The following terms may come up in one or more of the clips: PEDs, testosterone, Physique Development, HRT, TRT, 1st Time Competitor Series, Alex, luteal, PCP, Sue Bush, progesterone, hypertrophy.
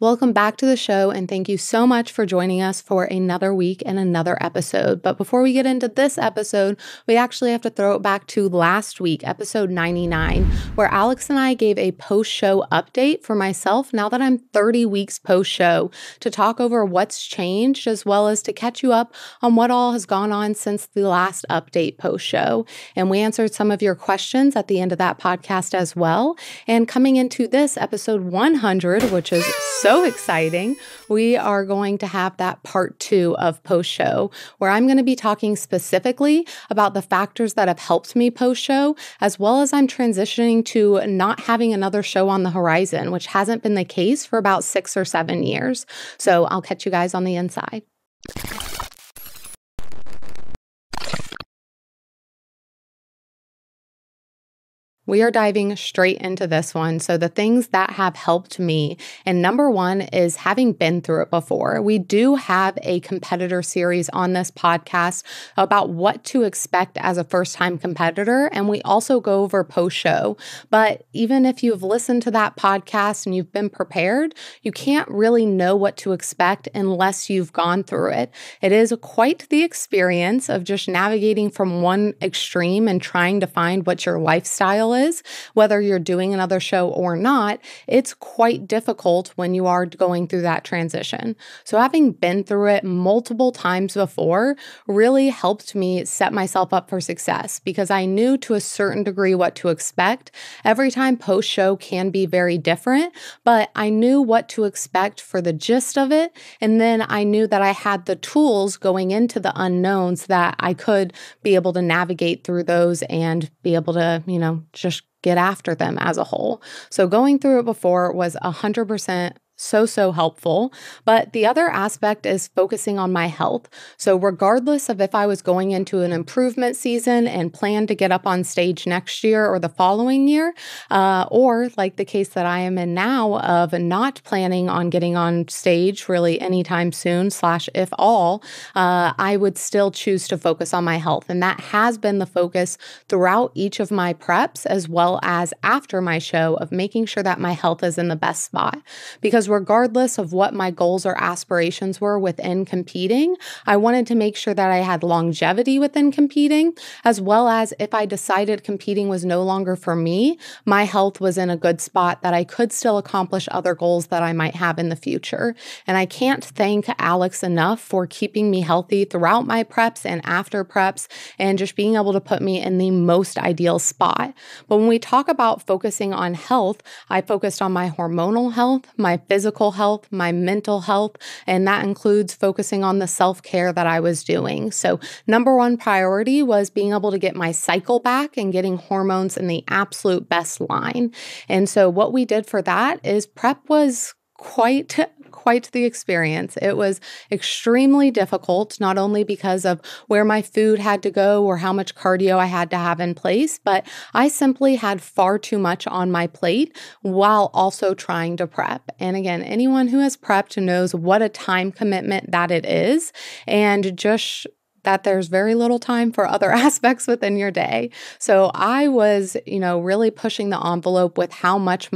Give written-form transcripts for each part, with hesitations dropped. Welcome back to the show, and thank you so much for joining us for another week and another episode. But before we get into this episode, we actually have to throw it back to last week, episode 99, where Alex and I gave a post-show update for myself now that I'm 30 weeks post-show to talk over what's changed as well as to catch you up on what all has gone on since the last update post-show. And we answered some of your questions at the end of that podcast as well. And coming into this episode 100, which is so exciting, we are going to have that part two of post-show where I'm going to be talking specifically about the factors that have helped me post-show, as well as I'm transitioning to not having another show on the horizon, which hasn't been the case for about 6 or 7 years. So I'll catch you guys on the inside. We are diving straight into this one. So the things that have helped me, and number one is having been through it before. We do have a competitor series on this podcast about what to expect as a first-time competitor, and we also go over post-show. But even if you've listened to that podcast and you've been prepared, you can't really know what to expect unless you've gone through it. It is quite the experience of just navigating from one extreme and trying to find what your lifestyle is. Whether you're doing another show or not, it's quite difficult when you are going through that transition. So having been through it multiple times before really helped me set myself up for success because I knew to a certain degree what to expect. Every time post-show can be very different, but I knew what to expect for the gist of it. And then I knew that I had the tools going into the unknowns that I could be able to navigate through those and be able to, just get after them as a whole. So going through it before was 100% so helpful. But the other aspect is focusing on my health. So regardless of if I was going into an improvement season and planned to get up on stage next year or the following year, or like the case that I am in now of not planning on getting on stage really anytime soon, /if all, I would still choose to focus on my health. And that has been the focus throughout each of my preps as well as after my show of making sure that my health is in the best spot. Because regardless of what my goals or aspirations were within competing, I wanted to make sure that I had longevity within competing, as well as if I decided competing was no longer for me, my health was in a good spot that I could still accomplish other goals that I might have in the future. And I can't thank Alex enough for keeping me healthy throughout my preps and after preps and just being able to put me in the most ideal spot. But when we talk about focusing on health, I focused on my hormonal health, my physical health, my mental health, and that includes focusing on the self-care that I was doing. So number one priority was being able to get my cycle back and getting hormones in the absolute best line. And so what we did for that is prep was quite the experience. It was extremely difficult, not only because of where my food had to go or how much cardio I had to have in place, but I simply had far too much on my plate while also trying to prep. And again, anyone who has prepped knows what a time commitment that it is, and just that there's very little time for other aspects within your day. So I was, really pushing the envelope with how much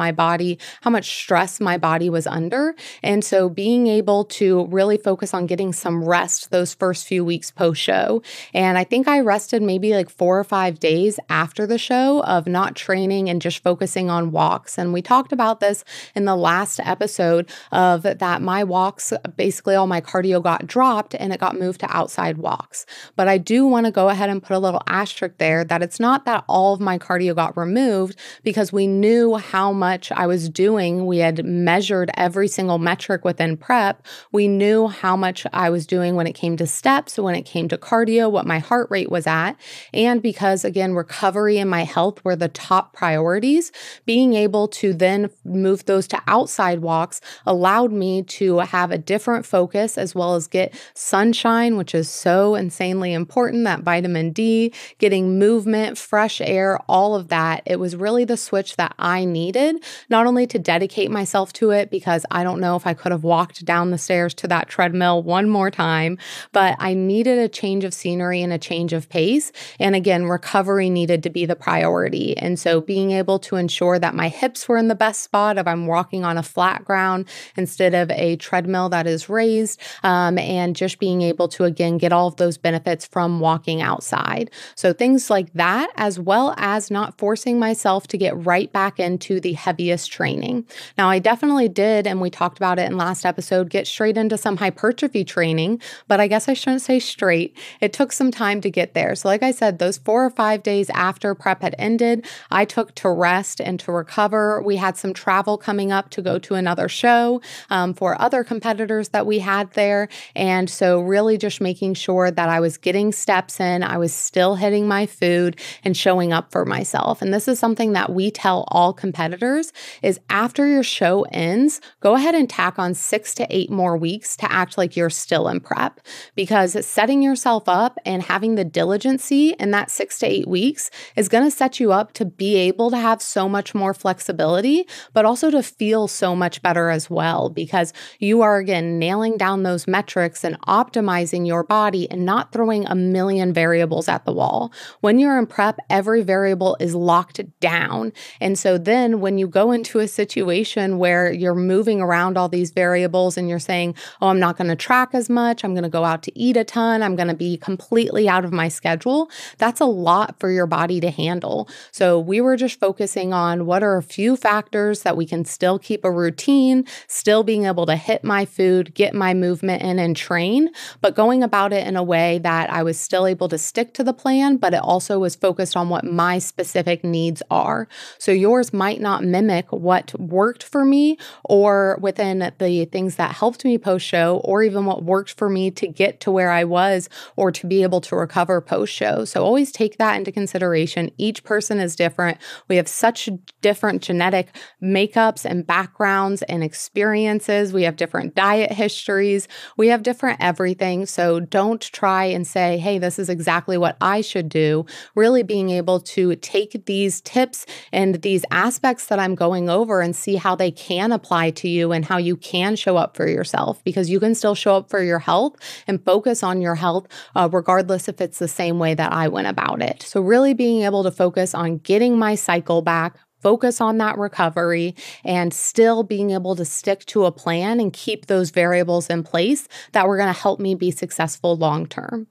stress my body was under. And so being able to really focus on getting some rest those first few weeks post-show. And I think I rested maybe like 4 or 5 days after the show of not training and just focusing on walks. And we talked about this in the last episode of that my walks, basically all my cardio got dropped and it got moved to outside walks. But I do want to go ahead and put a little asterisk there that it's not that all of my cardio got removed because we knew how much I was doing. We had measured every single metric within prep. We knew how much I was doing when it came to steps, when it came to cardio, what my heart rate was at. And because, again, recovery and my health were the top priorities, being able to then move those to outside walks allowed me to have a different focus as well as get sunshine, which is so important. insanely important, that vitamin D, getting movement, fresh air, all of that. It was really the switch that I needed, not only to dedicate myself to it, because I don't know if I could have walked down the stairs to that treadmill one more time, but I needed a change of scenery and a change of pace. And again, recovery needed to be the priority. And so being able to ensure that my hips were in the best spot if I'm walking on a flat ground instead of a treadmill that is raised, and just being able to, again, get all of those benefits from walking outside. So things like that, as well as not forcing myself to get right back into the heaviest training. Now, I definitely did, and we talked about it in last episode, get straight into some hypertrophy training, but I guess I shouldn't say straight. It took some time to get there. So like I said, those 4 or 5 days after prep had ended, I took to rest and to recover. We had some travel coming up to go to another show for other competitors that we had there. And so really just making sure that I was getting steps in, I was still hitting my food and showing up for myself. And this is something that we tell all competitors is after your show ends, go ahead and tack on 6 to 8 more weeks to act like you're still in prep, because setting yourself up and having the diligency in that 6 to 8 weeks is going to set you up to be able to have so much more flexibility, but also to feel so much better as well, because you are, again, nailing down those metrics and optimizing your body and not throwing a million variables at the wall. When you're in prep, every variable is locked down. And so then when you go into a situation where you're moving around all these variables and you're saying, oh, I'm not going to track as much, I'm going to go out to eat a ton, I'm going to be completely out of my schedule, that's a lot for your body to handle. So we were just focusing on what are a few factors that we can still keep a routine, still being able to hit my food, get my movement in and train, but going about it in a way that I was still able to stick to the plan, but it also was focused on what my specific needs are. So yours might not mimic what worked for me or within the things that helped me post-show, or even what worked for me to get to where I was or to be able to recover post-show. So always take that into consideration. Each person is different. We have such different genetic makeups and backgrounds and experiences. We have different diet histories. We have different everything. So don't try and say, hey, this is exactly what I should do. Really being able to take these tips and these aspects that I'm going over and see how they can apply to you and how you can show up for yourself, because you can still show up for your health and focus on your health regardless if it's the same way that I went about it. So really being able to focus on getting my cycle back, focus on that recovery, and still being able to stick to a plan and keep those variables in place that were going to help me be successful long term.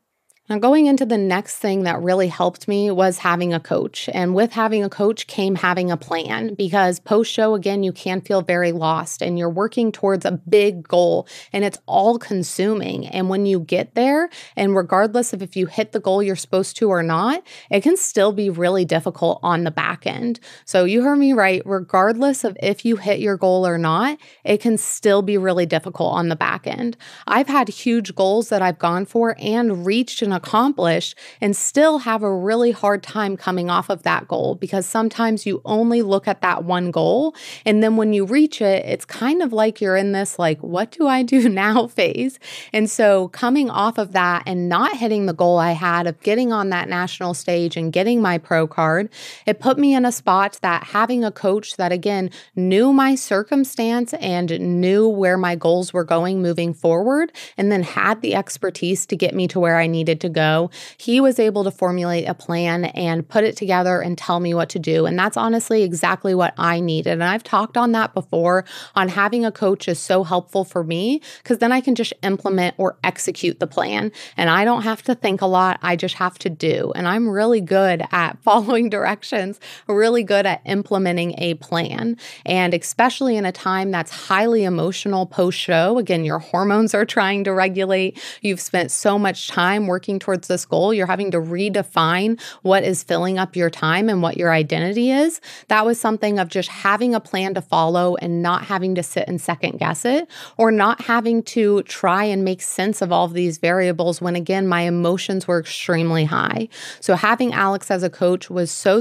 Now, going into the next thing that really helped me was having a coach. And with having a coach came having a plan, because post-show, again, you can feel very lost and you're working towards a big goal and it's all consuming. And when you get there, and regardless of if you hit the goal you're supposed to or not, it can still be really difficult on the back end. So you heard me right, regardless of if you hit your goal or not, it can still be really difficult on the back end. I've had huge goals that I've gone for and reached and accomplished and still have a really hard time coming off of that goal, because sometimes you only look at that one goal, and then when you reach it, it's kind of like you're in this like, what do I do now phase. And so coming off of that and not hitting the goal I had of getting on that national stage and getting my pro card, it put me in a spot that having a coach that, again, knew my circumstance and knew where my goals were going moving forward, and then had the expertise to get me to where I needed to go. He was able to formulate a plan and put it together and tell me what to do. And that's honestly exactly what I needed. And I've talked on that before, on having a coach is so helpful for me, because then I can just implement or execute the plan. And I don't have to think a lot. I just have to do. And I'm really good at following directions, really good at implementing a plan. And especially in a time that's highly emotional post-show, again, your hormones are trying to regulate. You've spent so much time working towards this goal, you're having to redefine what is filling up your time and what your identity is. That was something of just having a plan to follow and not having to sit and second guess it, or not having to try and make sense of all of these variables when, again, my emotions were extremely high. So having Alex as a coach was so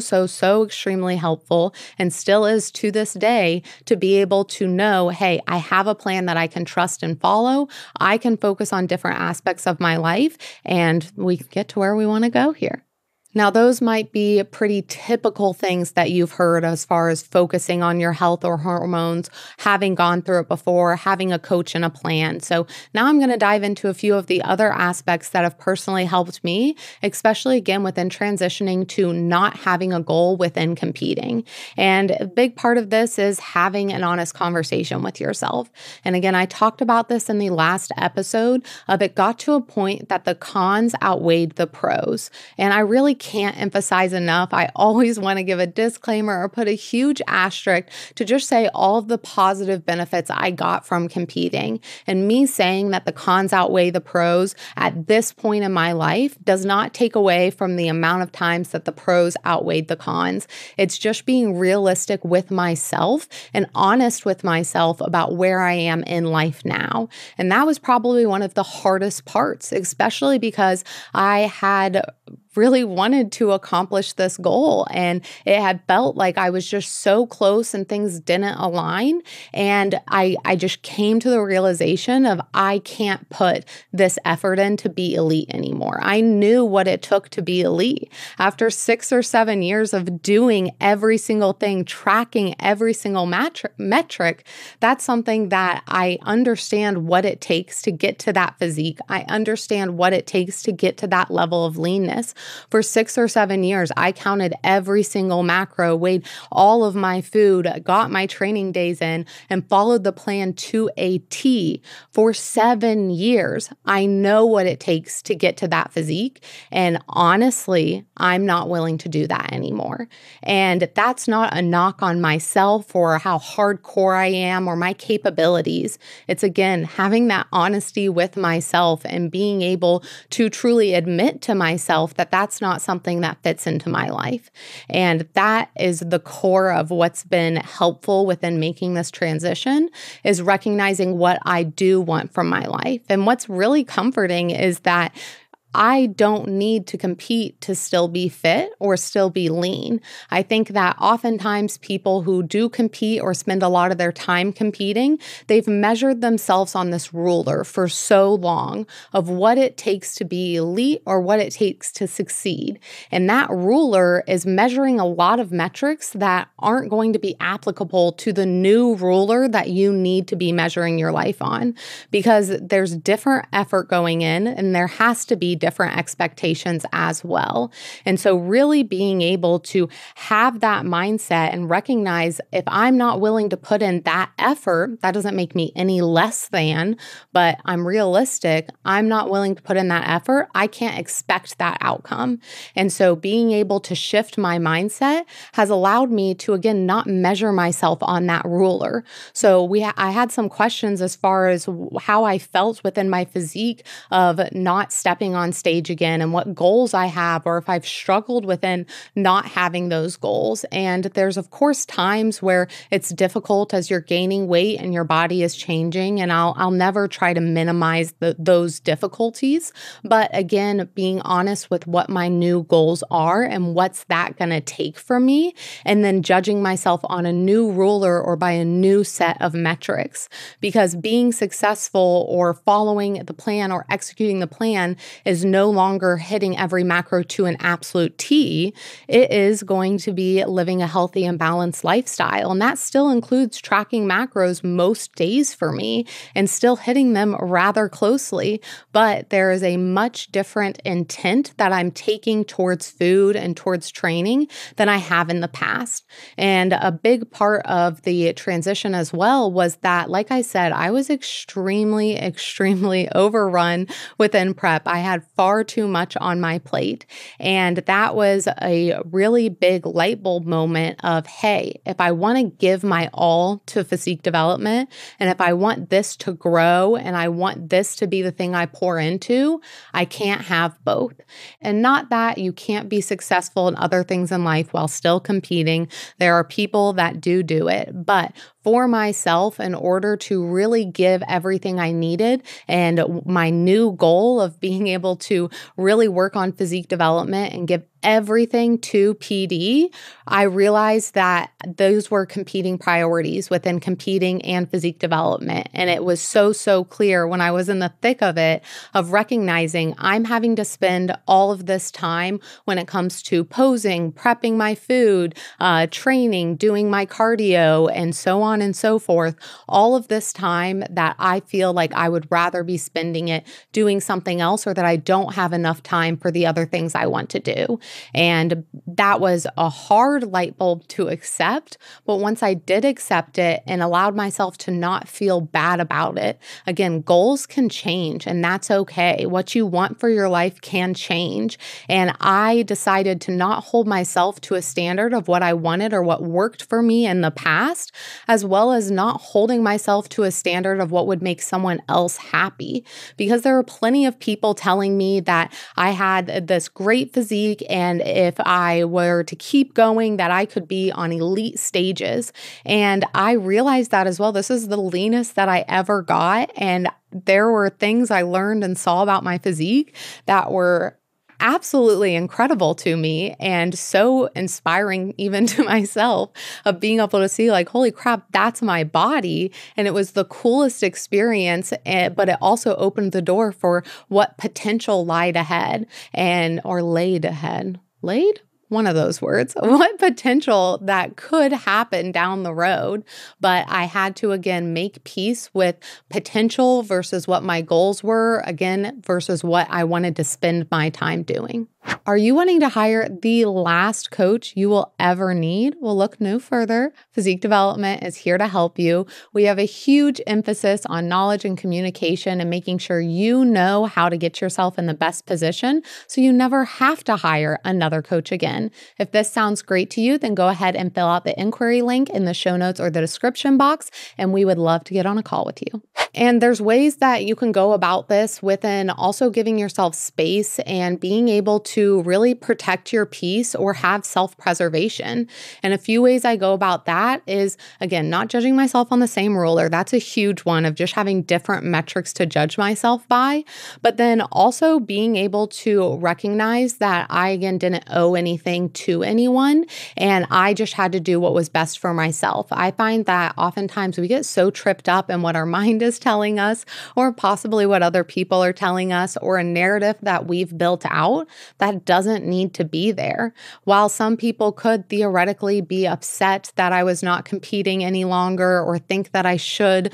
extremely helpful, and still is to this day, to be able to know, hey, I have a plan that I can trust and follow. I can focus on different aspects of my life and and we get to where we want to go here. Now, those might be pretty typical things that you've heard as far as focusing on your health or hormones, having gone through it before, having a coach and a plan. So now I'm going to dive into a few of the other aspects that have personally helped me, especially again within transitioning to not having a goal within competing. And a big part of this is having an honest conversation with yourself. And again, I talked about this in the last episode of it got to a point that the cons outweighed the pros. And I really can't emphasize enough. I always want to give a disclaimer or put a huge asterisk to just say all of the positive benefits I got from competing. And me saying that the cons outweigh the pros at this point in my life does not take away from the amount of times that the pros outweighed the cons. It's just being realistic with myself and honest with myself about where I am in life now. And that was probably one of the hardest parts, especially because I had really wanted to accomplish this goal. And it had felt like I was just so close and things didn't align. And I just came to the realization of I can't put this effort in to be elite anymore. I knew what it took to be elite. After 6 or 7 years of doing every single thing, tracking every single metric, that's something that I understand what it takes to get to that physique. I understand what it takes to get to that level of leanness. For 6 or 7 years, I counted every single macro, weighed all of my food, got my training days in, and followed the plan to a T. For 7 years, I know what it takes to get to that physique. And honestly, I'm not willing to do that anymore. And that's not a knock on myself or how hardcore I am or my capabilities. It's again, having that honesty with myself and being able to truly admit to myself that that's not something that fits into my life. And that is the core of what's been helpful within making this transition is recognizing what I do want from my life. And what's really comforting is that I don't need to compete to still be fit or still be lean. I think that oftentimes people who do compete or spend a lot of their time competing, they've measured themselves on this ruler for so long of what it takes to be elite or what it takes to succeed. And that ruler is measuring a lot of metrics that aren't going to be applicable to the new ruler that you need to be measuring your life on, because there's different effort going in and there has to be different expectations as well. And so really being able to have that mindset and recognize if I'm not willing to put in that effort, that doesn't make me any less than, but I'm realistic. I'm not willing to put in that effort. I can't expect that outcome. And so being able to shift my mindset has allowed me to, again, not measure myself on that ruler. So I had some questions as far as how I felt within my physique of not stepping on stage again and what goals I have, or if I've struggled within not having those goals. And there's, of course, times where it's difficult as you're gaining weight and your body is changing. And I'll never try to minimize those difficulties. But again, being honest with what my new goals are and what's that going to take from me, and then judging myself on a new ruler or by a new set of metrics. Because being successful or following the plan or executing the plan is no longer hitting every macro to an absolute T. It is going to be living a healthy and balanced lifestyle. And that still includes tracking macros most days for me and still hitting them rather closely. But there is a much different intent that I'm taking towards food and towards training than I have in the past. And a big part of the transition as well was that, like I said, I was extremely, extremely overrun within prep. I had far too much on my plate. And that was a really big light bulb moment of, hey, if I want to give my all to physique development, and if I want this to grow and I want this to be the thing I pour into, I can't have both. And not that you can't be successful in other things in life while still competing. There are people that do it, but for myself, in order to really give everything I needed and my new goal of being able to really work on physique development and give everything to PD, I realized that those were competing priorities within competing and physique development. And it was so, so clear when I was in the thick of it, of recognizing I'm having to spend all of this time when it comes to posing, prepping my food, training, doing my cardio, and so on and so forth. All of this time that I feel like I would rather be spending it doing something else, or that I don't have enough time for the other things I want to do. And that was a hard light bulb to accept. But once I did accept it and allowed myself to not feel bad about it, again, goals can change and that's okay. What you want for your life can change. And I decided to not hold myself to a standard of what I wanted or what worked for me in the past, as well as not holding myself to a standard of what would make someone else happy. Because there were plenty of people telling me that I had this great physique and if I were to keep going, that I could be on elite stages. And I realized that as well. This is the leanest that I ever got. And there were things I learned and saw about my physique that were absolutely incredible to me and so inspiring even to myself, of being able to see like, holy crap, that's my body. And it was the coolest experience, but it also opened the door for what potential laid ahead. One of those words, what potential that could happen down the road. But I had to, again, make peace with potential versus what my goals were, again, versus what I wanted to spend my time doing. Are you wanting to hire the last coach you will ever need? Well, look no further. Physique Development is here to help you. We have a huge emphasis on knowledge and communication and making sure you know how to get yourself in the best position so you never have to hire another coach again. If this sounds great to you, then go ahead and fill out the inquiry link in the show notes or the description box, and we would love to get on a call with you. And there's ways that you can go about this within also giving yourself space and being able to really protect your peace or have self-preservation. And a few ways I go about that is, again, not judging myself on the same ruler. That's a huge one, of just having different metrics to judge myself by. But then also being able to recognize that I, again, didn't owe anything to anyone and I just had to do what was best for myself. I find that oftentimes we get so tripped up in what our mind is telling us, or possibly what other people are telling us, or a narrative that we've built out that doesn't need to be there. While some people could theoretically be upset that I was not competing any longer, or think that I should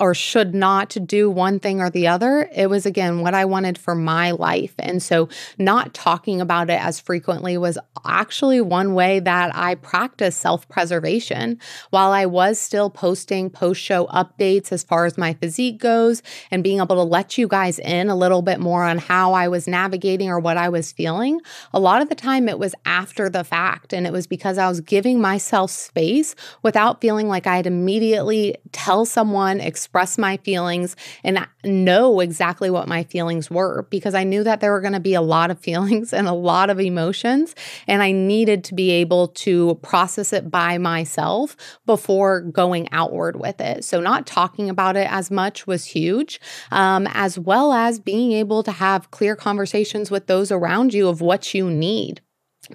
or should not do one thing or the other, it was, again, what I wanted for my life. And so not talking about it as frequently was actually one way that I practiced self-preservation. While I was still posting post-show updates as far as my physique goes, and being able to let you guys in a little bit more on how I was navigating or what I was feeling, a lot of the time it was after the fact. And it was because I was giving myself space without feeling like I had immediately tell someone, express my feelings, and know exactly what my feelings were, because I knew that there were going to be a lot of feelings and a lot of emotions. And I needed to be able to process it by myself before going outward with it. So not talking about it as much was huge, as well as being able to have clear conversations with those around you of what you need.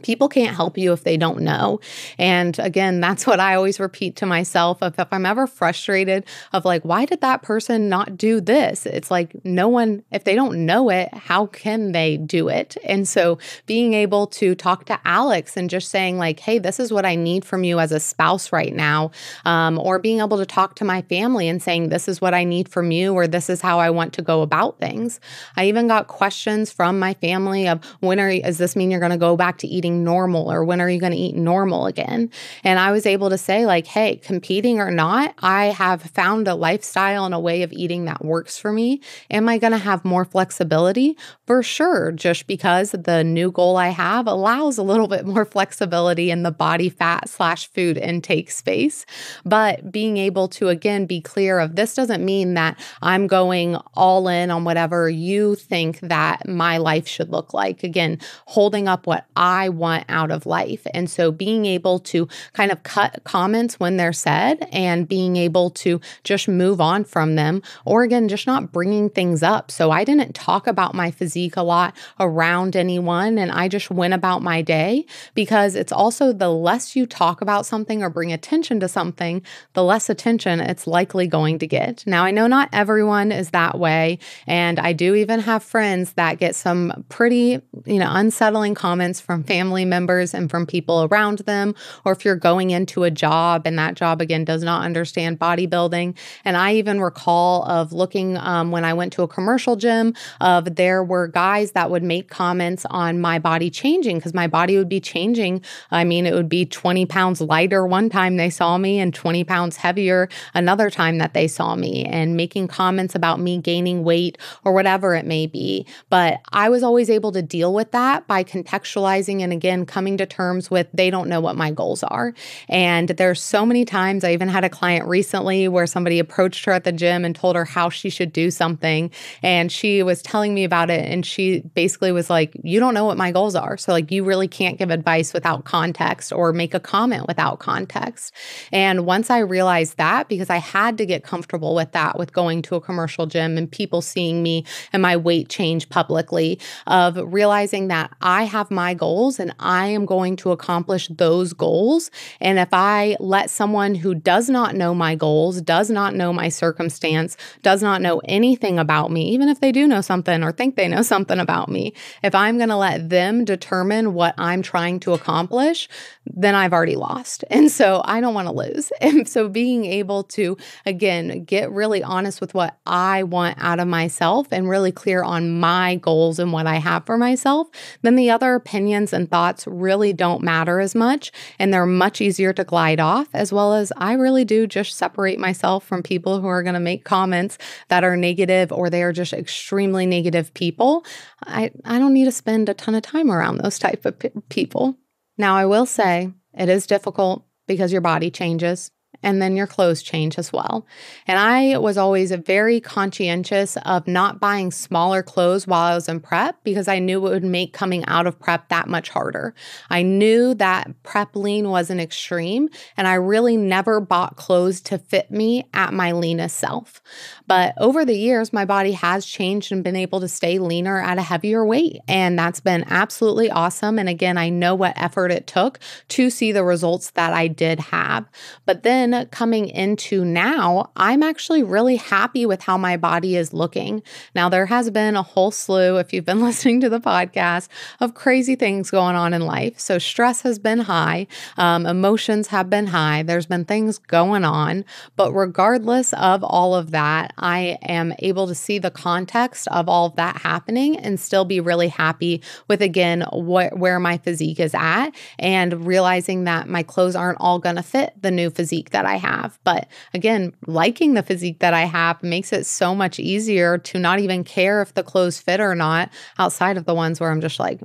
People can't help you if they don't know. And again, that's what I always repeat to myself, of if I'm ever frustrated of like, why did that person not do this? It's like, no one, if they don't know it, how can they do it? And so being able to talk to Alex and just saying like, hey, this is what I need from you as a spouse right now. Or being able to talk to my family and saying, this is what I need from you, or this is how I want to go about things. I even got questions from my family of, does this mean you're going to go back to eating normal, or when are you going to eat normal again? And I was able to say like, hey, competing or not, I have found a lifestyle and a way of eating that works for me. Am I going to have more flexibility? For sure, just because the new goal I have allows a little bit more flexibility in the body fat / food intake space. But being able to, again, be clear of this doesn't mean that I'm going all in on whatever you think that my life should look like. Again, holding up what I want out of life. And so being able to kind of cut comments when they're said and being able to just move on from them, or again, just not bringing things up. So I didn't talk about my physique a lot around anyone, and I just went about my day, because it's also the less you talk about something or bring attention to something, the less attention it's likely going to get. Now, I know not everyone is that way, and I do even have friends that get some pretty, unsettling comments from family members and from people around them, or if you're going into a job and that job, again, does not understand bodybuilding. And I even recall of looking when I went to a commercial gym, of there were guys that would make comments on my body changing, because my body would be changing. I mean, it would be 20 pounds lighter one time they saw me and 20 pounds heavier another time that they saw me, and making comments about me gaining weight or whatever it may be. But I was always able to deal with that by contextualizing and again, coming to terms with they don't know what my goals are. And there's so many times, I even had a client recently where somebody approached her at the gym and told her how she should do something. And she was telling me about it, and she basically was like, you don't know what my goals are. So like, you really can't give advice without context or make a comment without context. And once I realized that, because I had to get comfortable with that, with going to a commercial gym and people seeing me and my weight change publicly, of realizing that I have my goals and I am going to accomplish those goals. And if I let someone who does not know my goals, does not know my circumstance, does not know anything about me, even if they do know something or think they know something about me, if I'm going to let them determine what I'm trying to accomplish, then I've already lost. And so I don't want to lose. And so being able to, again, get really honest with what I want out of myself and really clear on my goals and what I have for myself, then the other opinions and thoughts really don't matter as much, and they're much easier to glide off, as well as I really do just separate myself from people who are going to make comments that are negative, or they are just extremely negative people. I don't need to spend a ton of time around those type of people. Now, I will say it is difficult because your body changes, and then your clothes change as well. And I was always very conscientious of not buying smaller clothes while I was in prep, because I knew it would make coming out of prep that much harder. I knew that prep lean was an extreme, and I really never bought clothes to fit me at my leanest self. But over the years, my body has changed and been able to stay leaner at a heavier weight, and that's been absolutely awesome. And again, I know what effort it took to see the results that I did have. But then coming into now, I'm actually really happy with how my body is looking. Now, there has been a whole slew, if you've been listening to the podcast, of crazy things going on in life. So stress has been high, emotions have been high, there's been things going on. But regardless of all of that, I am able to see the context of all of that happening and still be really happy with, again, where my physique is at, and realizing that my clothes aren't all going to fit the new physique that I have. But again, liking the physique that I have makes it so much easier to not even care if the clothes fit or not, outside of the ones where I'm just like,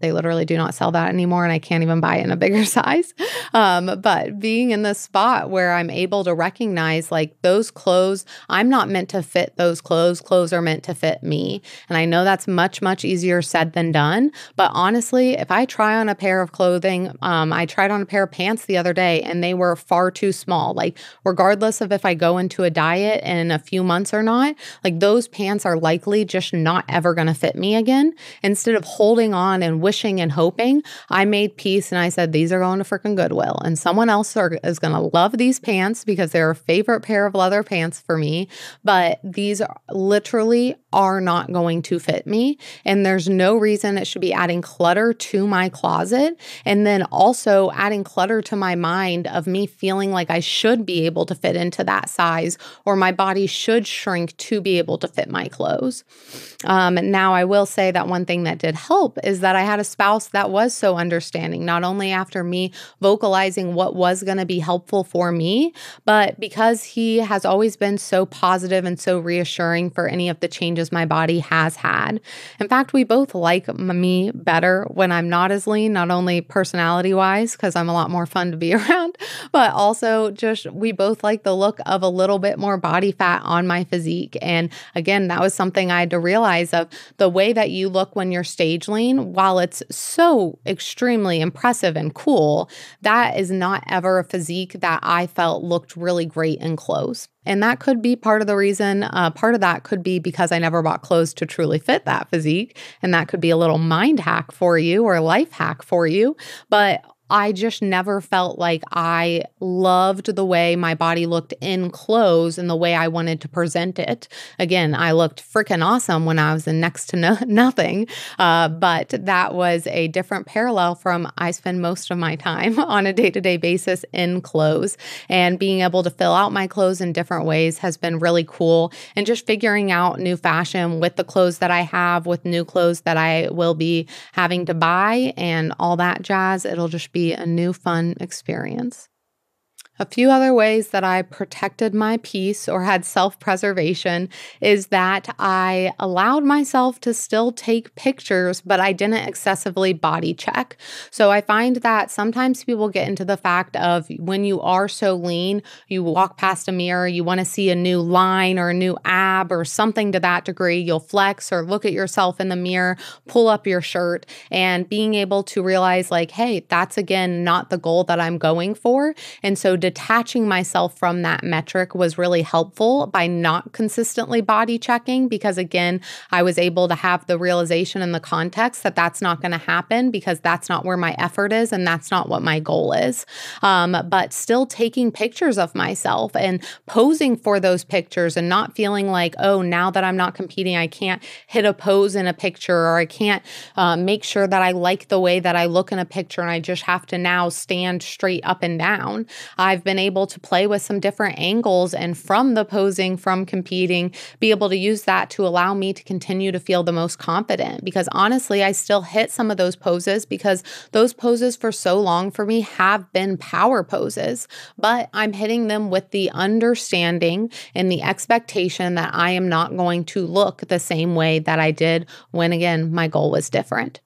they literally do not sell that anymore, and I can't even buy it in a bigger size. But being in the spot where I'm able to recognize, like, those clothes, I'm not meant to fit those clothes. Clothes are meant to fit me. And I know that's much, much easier said than done. But honestly, if I try on a pair of clothing, I tried on a pair of pants the other day and they were far too small. Like, regardless of if I go into a diet in a few months or not, like, those pants are likely just not ever going to fit me again. Instead of holding on and wishing and hoping, I made peace and I said, these are going to freaking Goodwill, and someone else is going to love these pants because they're a favorite pair of leather pants for me, but these literally are not going to fit me, and there's no reason it should be adding clutter to my closet, and then also adding clutter to my mind of me feeling like I should be able to fit into that size, or my body should shrink to be able to fit my clothes. Now, I will say that one thing that did help is that I had a spouse that was so understanding, not only after me vocalizing what was going to be helpful for me, but because he has always been so positive and so reassuring for any of the changes changes my body has had. In fact, we both like me better when I'm not as lean, not only personality-wise, because I'm a lot more fun to be around, but also just we both like the look of a little bit more body fat on my physique. And again, that was something I had to realize of the way that you look when you're stage lean, while it's so extremely impressive and cool, that is not ever a physique that I felt looked really great in clothes. And that could be part of the reason, part of that could be because I never bought clothes to truly fit that physique. And that could be a little mind hack for you or a life hack for you. But I just never felt like I loved the way my body looked in clothes and the way I wanted to present it. Again, I looked freaking awesome when I was in next to nothing, but that was a different parallel from I spend most of my time on a day-to-day basis in clothes. And being able to fill out my clothes in different ways has been really cool. And just figuring out new fashion with the clothes that I have, with new clothes that I will be having to buy and all that jazz, it'll just be a new fun experience. A few other ways that I protected my peace or had self-preservation is that I allowed myself to still take pictures, but I didn't excessively body check. So I find that sometimes people get into the fact of when you are so lean, you walk past a mirror, you want to see a new line or a new ab or something to that degree, you'll flex or look at yourself in the mirror, pull up your shirt, and being able to realize like, hey, that's again, not the goal that I'm going for. And so detaching myself from that metric was really helpful by not consistently body checking because, again, I was able to have the realization in the context that that's not going to happen because that's not where my effort is and that's not what my goal is. But still taking pictures of myself and posing for those pictures and not feeling like, oh, now that I'm not competing, I can't hit a pose in a picture or I can't make sure that I like the way that I look in a picture and I just have to now stand straight up and down. I've been able to play with some different angles and from the posing, from competing, be able to use that to allow me to continue to feel the most confident because honestly, I still hit some of those poses because those poses for so long for me have been power poses, but I'm hitting them with the understanding and the expectation that I am not going to look the same way that I did when, again, my goal was different.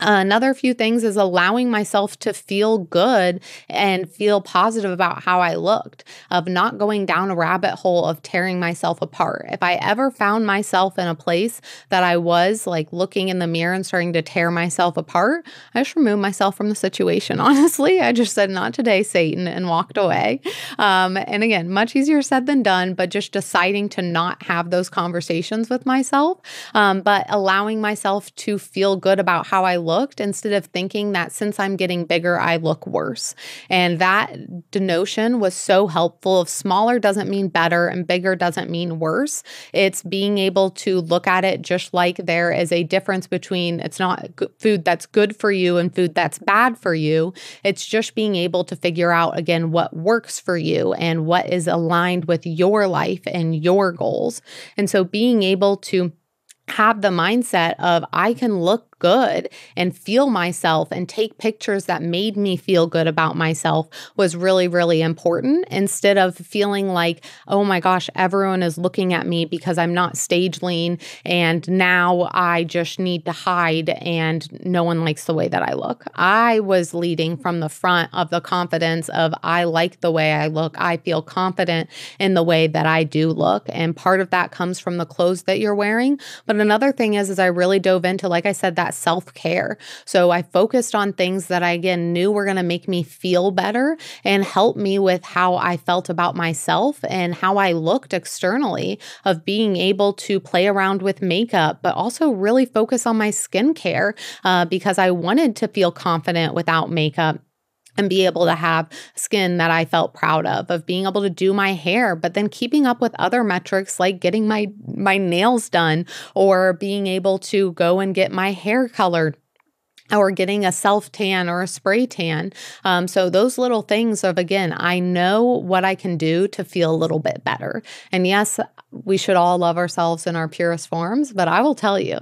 Another few things is allowing myself to feel good and feel positive about how I looked, of not going down a rabbit hole of tearing myself apart. If I ever found myself in a place that I was like looking in the mirror and starting to tear myself apart, I just removed myself from the situation. Honestly, I just said, not today, Satan, and walked away. And again, much easier said than done, but just deciding to not have those conversations with myself, but allowing myself to feel good about how I looked instead of thinking that since I'm getting bigger, I look worse. And that notion was so helpful of smaller doesn't mean better and bigger doesn't mean worse. It's being able to look at it just like there is a difference between it's not food that's good for you and food that's bad for you. It's just being able to figure out again what works for you and what is aligned with your life and your goals. And so being able to have the mindset of I can look good and feel myself and take pictures that made me feel good about myself was really, really important instead of feeling like, oh my gosh, everyone is looking at me because I'm not stage lean and now I just need to hide and no one likes the way that I look. I was leading from the front of the confidence of I like the way I look. I feel confident in the way that I do look. And part of that comes from the clothes that you're wearing. But another thing is I really dove into, like I said, that self-care. So I focused on things that I, again, knew were going to make me feel better and help me with how I felt about myself and how I looked externally of being able to play around with makeup, but also really focus on my skincare because I wanted to feel confident without makeup and be able to have skin that I felt proud of being able to do my hair, but then keeping up with other metrics like getting my nails done or being able to go and get my hair colored or getting a self-tan or a spray tan. So those little things of, again, I know what I can do to feel a little bit better. And yes, we should all love ourselves in our purest forms, but I will tell you,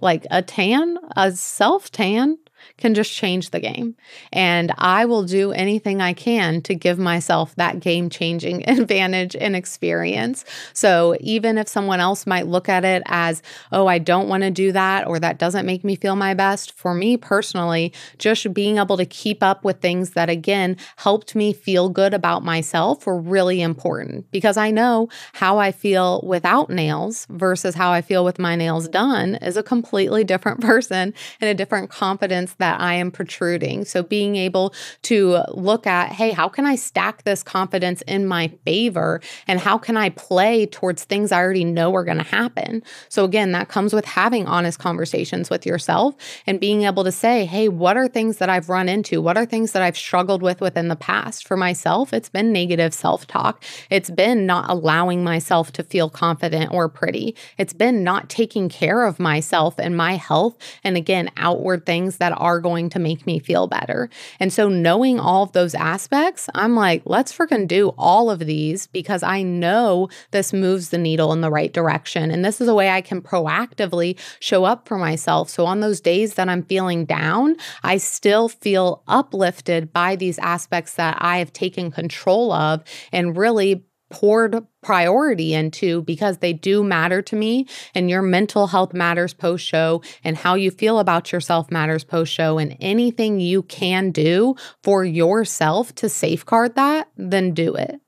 like a tan, a self-tan, can just change the game. And I will do anything I can to give myself that game-changing advantage and experience. So even if someone else might look at it as, oh, I don't want to do that, or that doesn't make me feel my best, for me personally, just being able to keep up with things that, again, helped me feel good about myself were really important, because I know how I feel without nails versus how I feel with my nails done is a completely different person and a different confidence that I am protruding. So being able to look at, hey, how can I stack this confidence in my favor, and how can I play towards things I already know are going to happen? So again, that comes with having honest conversations with yourself and being able to say, hey, what are things that I've run into? What are things that I've struggled with within the past? For myself, it's been negative self-talk. It's been not allowing myself to feel confident or pretty. It's been not taking care of myself and my health, and again, outward things that are going to make me feel better. And so knowing all of those aspects, I'm like, let's freaking do all of these, because I know this moves the needle in the right direction. And this is a way I can proactively show up for myself. So on those days that I'm feeling down, I still feel uplifted by these aspects that I have taken control of and really poured priority into, because they do matter to me. And your mental health matters post-show, and how you feel about yourself matters post-show, and anything you can do for yourself to safeguard that, then do it.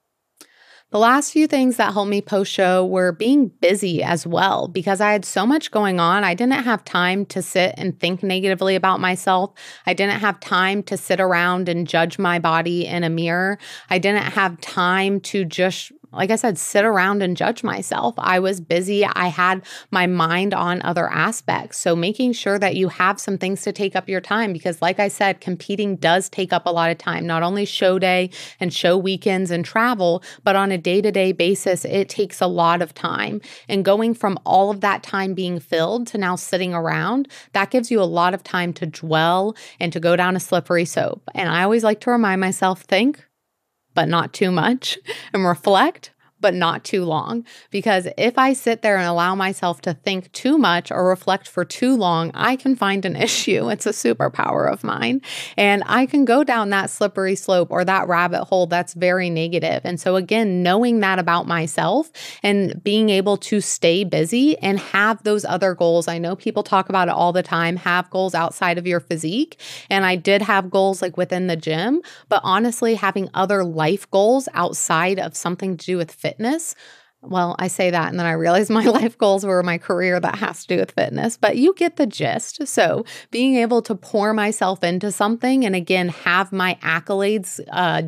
The last few things that helped me post-show were being busy as well, because I had so much going on. I didn't have time to sit and think negatively about myself. I didn't have time to sit around and judge my body in a mirror. I didn't have time to just, like I said, sit around and judge myself. I was busy. I had my mind on other aspects. So making sure that you have some things to take up your time, because like I said, competing does take up a lot of time, not only show day and show weekends and travel, but on a day-to-day basis, it takes a lot of time. And going from all of that time being filled to now sitting around, that gives you a lot of time to dwell and to go down a slippery slope. And I always like to remind myself, think, but not too much, and reflect, but not too long. Because if I sit there and allow myself to think too much or reflect for too long, I can find an issue. It's a superpower of mine. And I can go down that slippery slope or that rabbit hole that's very negative. And so again, knowing that about myself and being able to stay busy and have those other goals. I know people talk about it all the time, have goals outside of your physique. And I did have goals like within the gym, but honestly, having other life goals outside of something to do with fitness. Well, I say that and then I realized my life goals were my career that has to do with fitness, but you get the gist. So being able to pour myself into something and again, have my accolades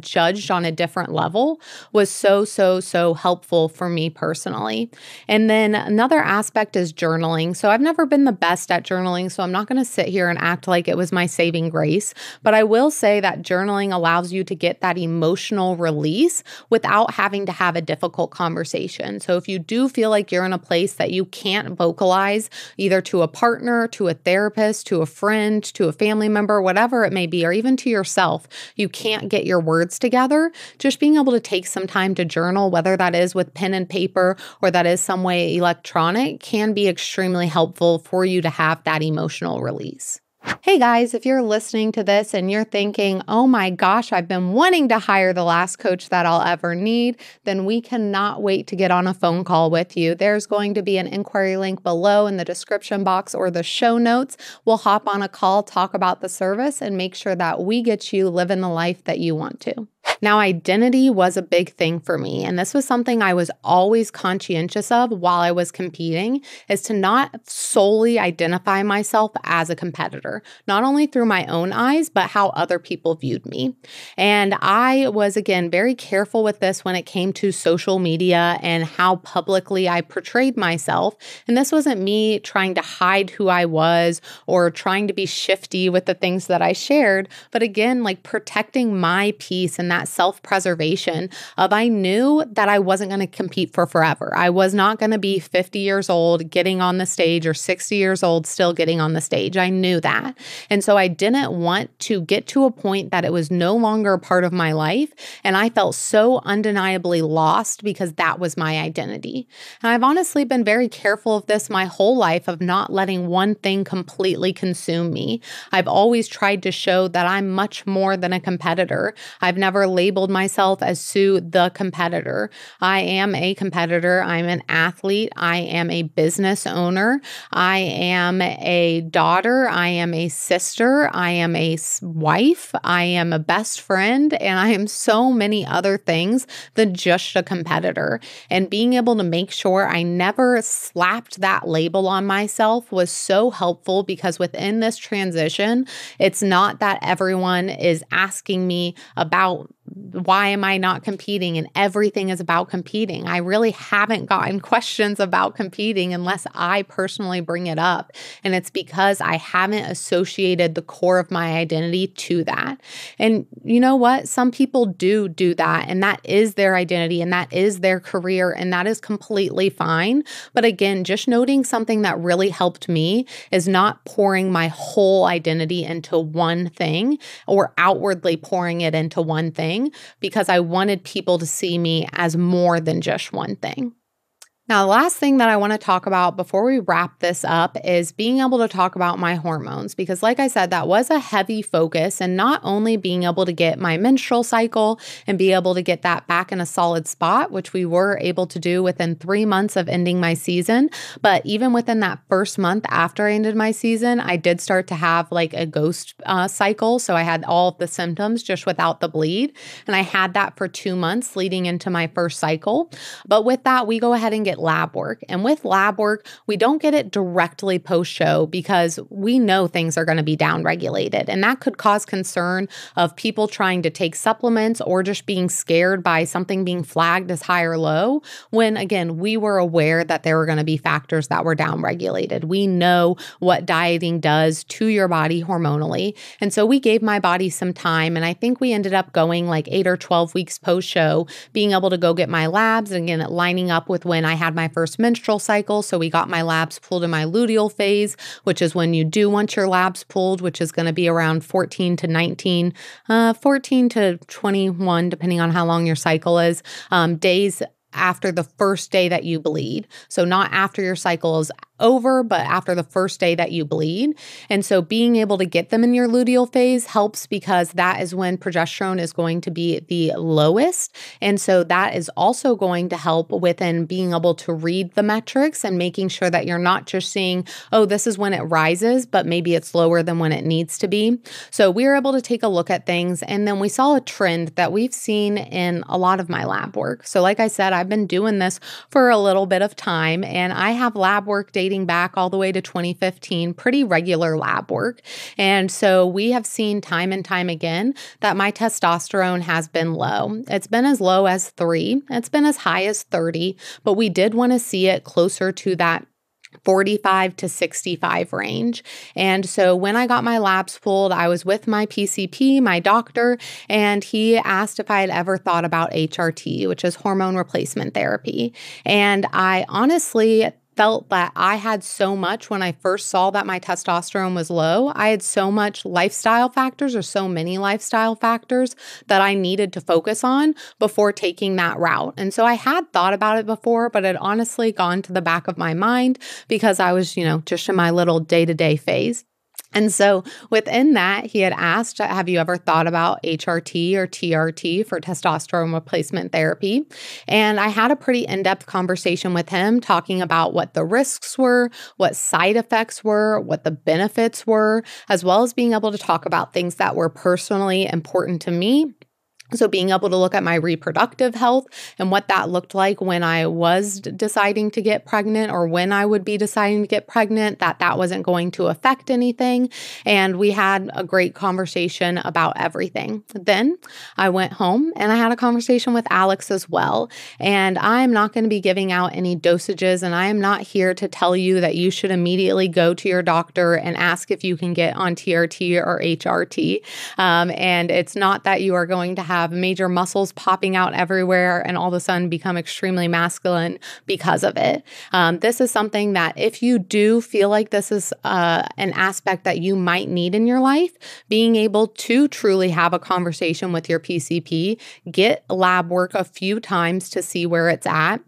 judged on a different level was so, so, so helpful for me personally. And then another aspect is journaling. So I've never been the best at journaling, so I'm not going to sit here and act like it was my saving grace, but I will say that journaling allows you to get that emotional release without having to have a difficult conversation. So if you do feel like you're in a place that you can't vocalize either to a partner, to a therapist, to a friend, to a family member, whatever it may be, or even to yourself, you can't get your words together, just being able to take some time to journal, whether that is with pen and paper or that is some way electronic, can be extremely helpful for you to have that emotional release. Hey guys, if you're listening to this and you're thinking, oh my gosh, I've been wanting to hire the last coach that I'll ever need, then we cannot wait to get on a phone call with you. There's going to be an inquiry link below in the description box or the show notes. We'll hop on a call, talk about the service, and make sure that we get you living the life that you want to. Now, identity was a big thing for me, and this was something I was always conscientious of while I was competing, is to not solely identify myself as a competitor, not only through my own eyes, but how other people viewed me. And I was, again, very careful with this when it came to social media and how publicly I portrayed myself. And this wasn't me trying to hide who I was or trying to be shifty with the things that I shared, but again, like protecting my peace and that that self-preservation of I knew that I wasn't going to compete for forever. I was not going to be 50 years old getting on the stage or 60 years old still getting on the stage. I knew that. And so I didn't want to get to a point that it was no longer a part of my life. And I felt so undeniably lost because that was my identity. And I've honestly been very careful of this my whole life, of not letting one thing completely consume me. I've always tried to show that I'm much more than a competitor. I've never labeled myself as Sue the competitor. I am a competitor. I'm an athlete. I am a business owner. I am a daughter. I am a sister. I am a wife. I am a best friend. And I am so many other things than just a competitor. And being able to make sure I never slapped that label on myself was so helpful, because within this transition, it's not that everyone is asking me about why am I not competing and everything is about competing. I really haven't gotten questions about competing unless I personally bring it up. And it's because I haven't associated the core of my identity to that. And you know what? Some people do that, and that is their identity and that is their career, and that is completely fine. But again, just noting something that really helped me is not pouring my whole identity into one thing or outwardly pouring it into one thing, because I wanted people to see me as more than just one thing. Now, the last thing that I want to talk about before we wrap this up is being able to talk about my hormones, because like I said, that was a heavy focus, and not only being able to get my menstrual cycle and be able to get that back in a solid spot, which we were able to do within 3 months of ending my season, but even within that first month after I ended my season, I did start to have like a ghost cycle. So I had all of the symptoms just without the bleed. And I had that for 2 months leading into my first cycle. But with that, we go ahead and get lab work. And with lab work, we don't get it directly post-show because we know things are going to be downregulated. And that could cause concern of people trying to take supplements or just being scared by something being flagged as high or low, when again, we were aware that there were going to be factors that were downregulated. We know what dieting does to your body hormonally. And so we gave my body some time, and I think we ended up going like 8 or 12 weeks post-show, being able to go get my labs, and again, lining up with when I had my first menstrual cycle. So we got my labs pulled in my luteal phase, which is when you do want your labs pulled, which is going to be around 14 to 21, depending on how long your cycle is, days after the first day that you bleed. So not after your cycle is over, but after the first day that you bleed. And so being able to get them in your luteal phase helps, because that is when progesterone is going to be the lowest. And so that is also going to help within being able to read the metrics and making sure that you're not just seeing, oh, this is when it rises, but maybe it's lower than when it needs to be. So we were able to take a look at things. And then we saw a trend that we've seen in a lot of my lab work. So like I said, I've been doing this for a little bit of time, and I have lab work dating back all the way to 2015, pretty regular lab work. And so we have seen time and time again that my testosterone has been low. It's been as low as 3. It's been as high as 30, but we did want to see it closer to that 45 to 65 range. And so when I got my labs pulled, I was with my PCP, my doctor, and he asked if I had ever thought about HRT, which is hormone replacement therapy. And I honestly felt that I had so much when I first saw that my testosterone was low. I had so much lifestyle factors, or so many lifestyle factors, that I needed to focus on before taking that route. And so I had thought about it before, but it had honestly gone to the back of my mind because I was, just in my little day-to-day phase. And so within that, he had asked, have you ever thought about HRT or TRT for testosterone replacement therapy? And I had a pretty in-depth conversation with him talking about what the risks were, what side effects were, what the benefits were, as well as being able to talk about things that were personally important to me. So being able to look at my reproductive health and what that looked like when I was deciding to get pregnant, or when I would be deciding to get pregnant, that wasn't going to affect anything. And we had a great conversation about everything. Then I went home and I had a conversation with Alex as well. And I'm not going to be giving out any dosages, and I am not here to tell you that you should immediately go to your doctor and ask if you can get on TRT or HRT. And it's not that you are going to have have major muscles popping out everywhere and all of a sudden become extremely masculine because of it. This is something that if you do feel like this is an aspect that you might need in your life, being able to truly have a conversation with your PCP, get lab work a few times to see where it's at,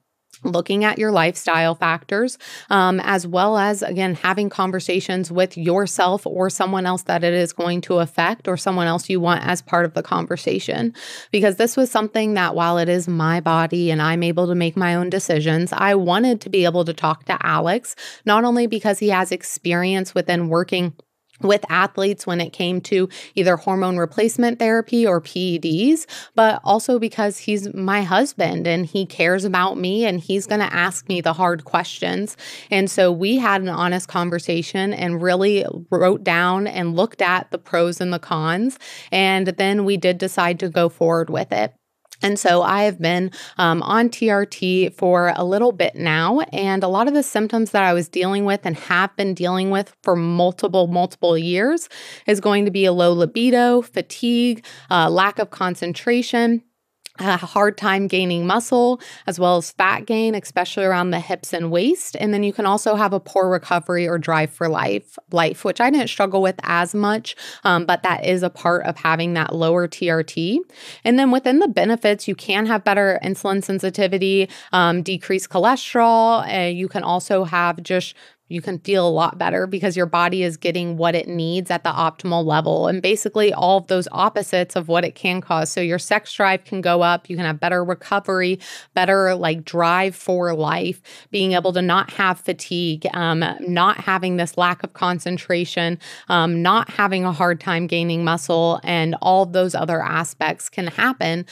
looking at your lifestyle factors, as well as, again, having conversations with yourself or someone else that it is going to affect or someone else you want as part of the conversation. Because this was something that, while it is my body and I'm able to make my own decisions, I wanted to be able to talk to Alex, not only because he has experience within working with athletes when it came to either hormone replacement therapy or PEDs, but also because he's my husband and he cares about me and he's going to ask me the hard questions. And so we had an honest conversation and really wrote down and looked at the pros and the cons. And then we did decide to go forward with it. And so I have been on TRT for a little bit now, and a lot of the symptoms that I was dealing with and have been dealing with for multiple years is going to be a low libido, fatigue, lack of concentration, a hard time gaining muscle, as well as fat gain, especially around the hips and waist. And then you can also have a poor recovery or drive for life, which I didn't struggle with as much, but that is a part of having that lower TRT. And then within the benefits, you can have better insulin sensitivity, decreased cholesterol. You can also have just you can feel a lot better because your body is getting what it needs at the optimal level, and basically all of those opposites of what it can cause. So your sex drive can go up, you can have better recovery, better like drive for life, being able to not have fatigue, not having this lack of concentration, not having a hard time gaining muscle, and all of those other aspects can happen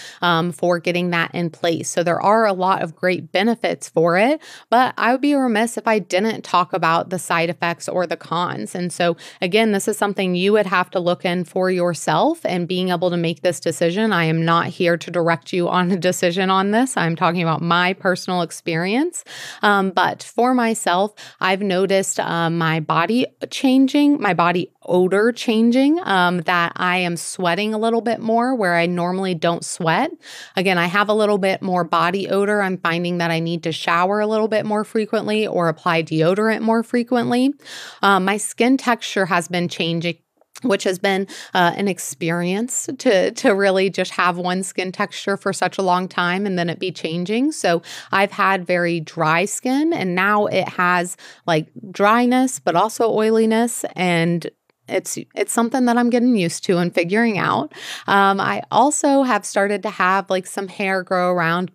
for getting that in place. So there are a lot of great benefits for it, but I would be remiss if I didn't talk about the side effects or the cons. And so again, this is something you would have to look in for yourself and being able to make this decision. I am not here to direct you on a decision on this. I'm talking about my personal experience. But for myself, I've noticed my body changing, my body odor changing, that I am sweating a little bit more where I normally don't sweat. Again, I have a little bit more body odor. I'm finding that I need to shower a little bit more frequently or apply deodorant more frequently. My skin texture has been changing, which has been an experience to really just have one skin texture for such a long time and then it be changing. So I've had very dry skin and now it has like dryness, but also oiliness, and it's something that I'm getting used to and figuring out. I also have started to have like some hair grow around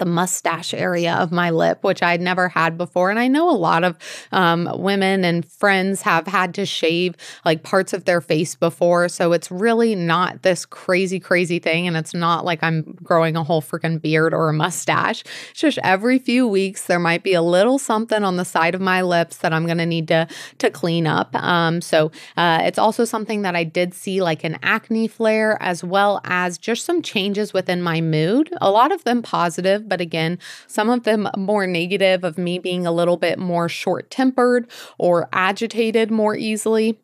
the mustache area of my lip, which I'd never had before. And I know a lot of women and friends have had to shave like parts of their face before. So it's really not this crazy thing. And it's not like I'm growing a whole freaking beard or a mustache. It's just every few weeks, there might be a little something on the side of my lips that I'm going to need to clean up. So it's also something that I did see like an acne flare, as well as just some changes within my mood. A lot of them positive, but again, some of them more negative of me being a little bit more short-tempered or agitated more easily.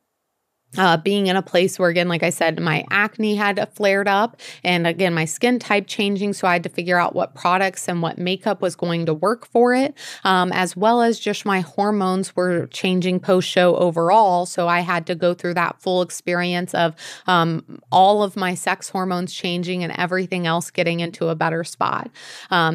Being in a place where, again, like I said, my acne had flared up, and again, my skin type changing. So I had to figure out what products and what makeup was going to work for it, as well as just my hormones were changing post-show overall. So I had to go through that full experience of all of my sex hormones changing and everything else getting into a better spot.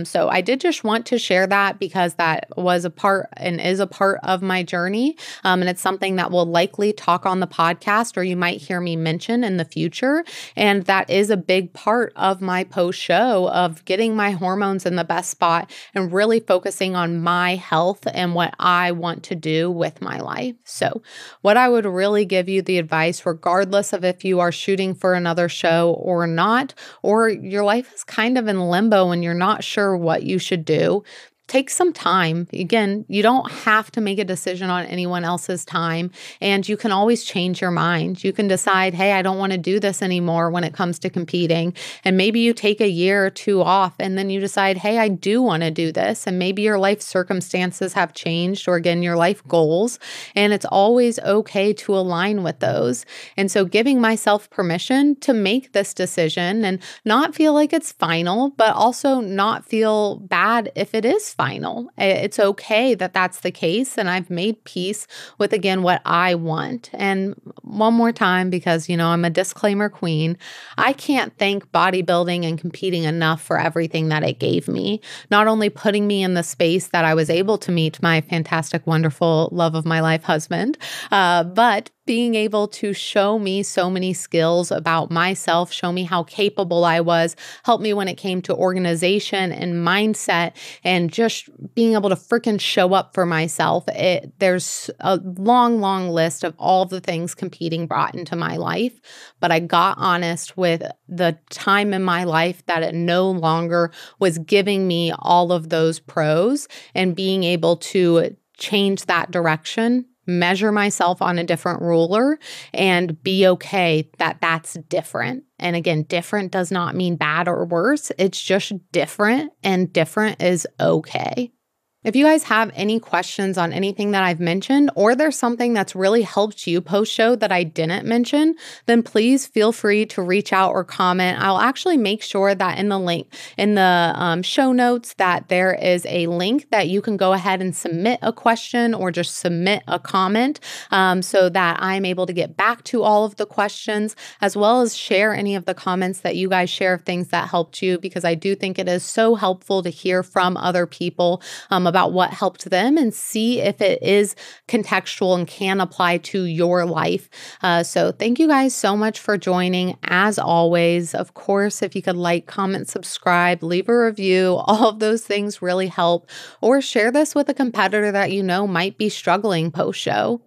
So I did just want to share that because that was a part and is a part of my journey. And it's something that we'll likely talk on the podcast, or you might hear me mention in the future. And that is a big part of my post-show of getting my hormones in the best spot and really focusing on my health and what I want to do with my life. So what I would really give you the advice, regardless of if you are shooting for another show or not, or your life is kind of in limbo and you're not sure what you should do, take some time. Again, you don't have to make a decision on anyone else's time, and you can always change your mind. You can decide, hey, I don't want to do this anymore when it comes to competing. And maybe you take a year or two off, and then you decide, hey, I do want to do this. And maybe your life circumstances have changed, or again, your life goals. And it's always okay to align with those. And so giving myself permission to make this decision and not feel like it's final, but also not feel bad if it is final. It's okay that that's the case. And I've made peace with, again, what I want. And one more time, because, you know, I'm a disclaimer queen, I can't thank bodybuilding and competing enough for everything that it gave me. Not only putting me in the space that I was able to meet my fantastic, wonderful, love of my life husband, but being able to show me so many skills about myself, show me how capable I was, help me when it came to organization and mindset, and just being able to freaking show up for myself. There's a long, long list of all the things competing brought into my life, but I got honest with the time in my life that it no longer was giving me all of those pros, and being able to change that direction, measure myself on a different ruler, and be okay that that's different. And again, different does not mean bad or worse. It's just different, and different is okay. If you guys have any questions on anything that I've mentioned, or there's something that's really helped you post-show that I didn't mention, then please feel free to reach out or comment. I'll actually make sure that in the link, in the show notes, that there is a link that you can go ahead and submit a question or just submit a comment so that I'm able to get back to all of the questions, as well as share any of the comments that you guys share of things that helped you, because I do think it is so helpful to hear from other people about what helped them, and see if it is contextual and can apply to your life. So thank you guys so much for joining. As always, of course, if you could like, comment, subscribe, leave a review, all of those things really help, or share this with a competitor that you know might be struggling post-show.